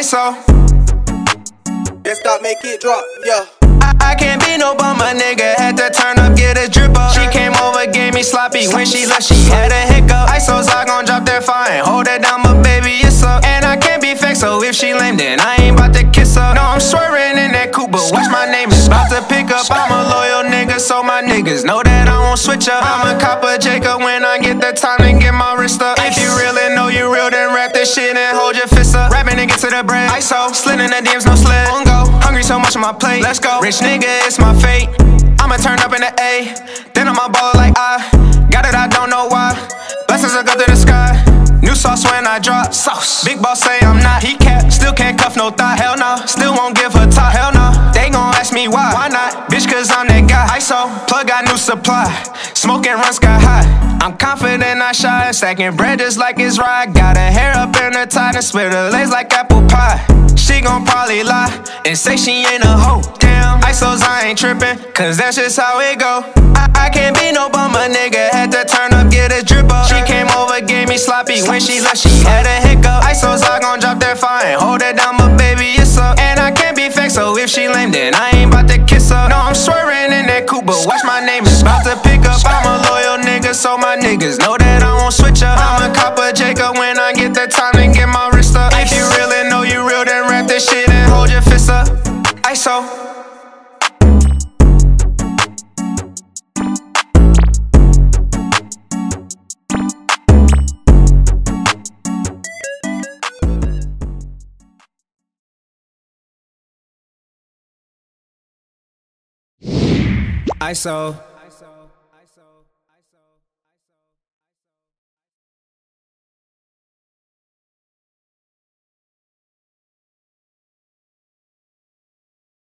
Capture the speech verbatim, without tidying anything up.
I S O. Desktop, make it drop, yeah. I, I can't be no bum, my nigga. Had to turn up, get a drip up. She came over, gave me sloppy. When she left, she had a hiccup. Iso Zah gon' drop that fire. Hold it down, my baby, it's up. And I can't be fake, so if she lame, then I ain't bout to kiss her. No, I'm swearing in that coupe, but watch my name is bout to pick up. I'm a loyal nigga, so my niggas know that I won't switch up. I'm a cop of Jacob when I get the time and get my wrist up. If you really know you real, then rap this shit and hold your fist up. Rapping and get to the bread. I S O, slitting the D Ms, no sled. On go. Hungry so much on my plate. Let's go. Rich nigga, it's my fate. I'ma turn up in the A, then I'ma ball like I got it, I don't know why. Blessings will go to the sky. New sauce when I drop sauce. Big boss say I'm not. He cap. Still can't cuff no thigh. Hell no. Still won't give her top. Hell no. They gon' ask me why. Why not? Bitch, cause I'm that guy. I S O. Plug got new supply. Smoke and run sky high. I'm confident, I shine. Stacking bread just like it's right. Got her hair up in her tie and split her legs like apple pie. She gon' probably lie and say she ain't a hoe. Damn, I S O Zah ain't trippin', cause that's just how it go. I, I can't be no bum, a nigga. Had to turn up, get a drip up. She came over, gave me sloppy. When she left, she had a hiccup. I S O Zah gon' drop that fire. Hold it down, my baby, it's up. And I can't be fake, so if she lame, then I ain't bout to kiss her. No, I'm swearing in that coupe, but watch my name is bout to pick up. I'm a loyal nigga, so my niggas know that I won't switch up. I'm a cop of Jacob when I get the time and get my wrist up. If you really know you real, then wrap this shit and hold your fist up. I S O. I S O